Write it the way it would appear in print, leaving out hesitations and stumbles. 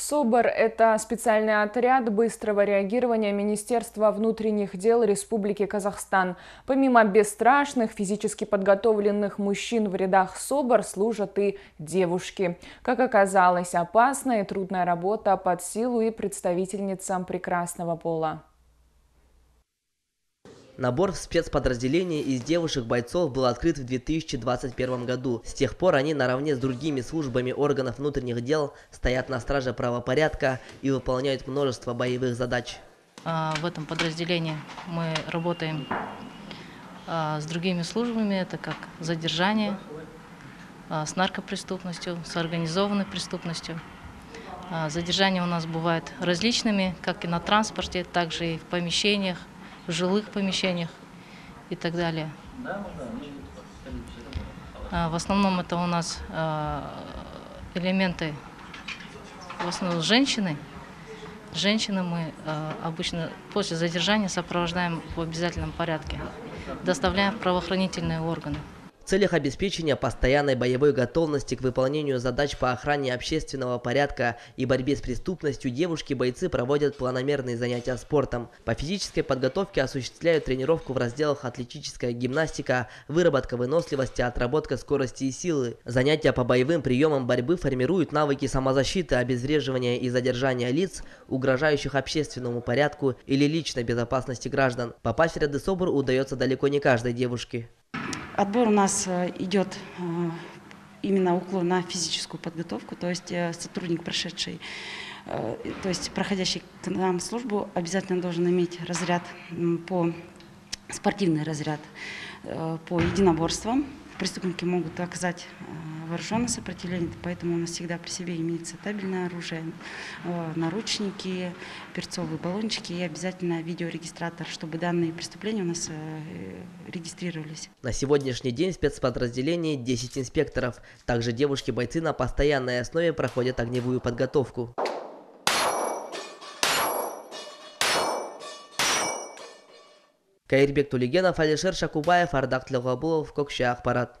СОБР – это специальный отряд быстрого реагирования Министерства внутренних дел Республики Казахстан. Помимо бесстрашных, физически подготовленных мужчин в рядах СОБР служат и девушки. Как оказалось, опасная и трудная работа под силу и представительницам прекрасного пола. Набор в спецподразделение из девушек-бойцов был открыт в 2021 году. С тех пор они наравне с другими службами органов внутренних дел стоят на страже правопорядка и выполняют множество боевых задач. В этом подразделении мы работаем с другими службами. Это как задержание, с наркопреступностью, с организованной преступностью. Задержания у нас бывают различными, как и на транспорте, так и в помещениях, в жилых помещениях и так далее. В основном это у нас элементы, в основном женщины. Женщины мы обычно после задержания сопровождаем в обязательном порядке, доставляем в правоохранительные органы. В целях обеспечения постоянной боевой готовности к выполнению задач по охране общественного порядка и борьбе с преступностью девушки-бойцы проводят планомерные занятия спортом. По физической подготовке осуществляют тренировку в разделах атлетическая гимнастика, выработка выносливости, отработка скорости и силы. Занятия по боевым приемам борьбы формируют навыки самозащиты, обезвреживания и задержания лиц, угрожающих общественному порядку или личной безопасности граждан. Попасть в ряды СОБР удается далеко не каждой девушке. Отбор у нас идет именно уклон на физическую подготовку, то есть сотрудник, проходящий к нам службу, обязательно должен иметь спортивный разряд по единоборствам. Преступники могут оказать вооруженное сопротивление, поэтому у нас всегда при себе имеется табельное оружие, наручники, перцовые баллончики и обязательно видеорегистратор, чтобы данные преступления у нас регистрировались. На сегодняшний день в спецподразделении 10 инспекторов. Также девушки-бойцы на постоянной основе проходят огневую подготовку. Кайрбек Тулигенов, Алишер Шакубаев, Ардак Тлегабулов, Кокша Ахпарат.